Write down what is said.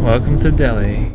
Welcome to Delhi.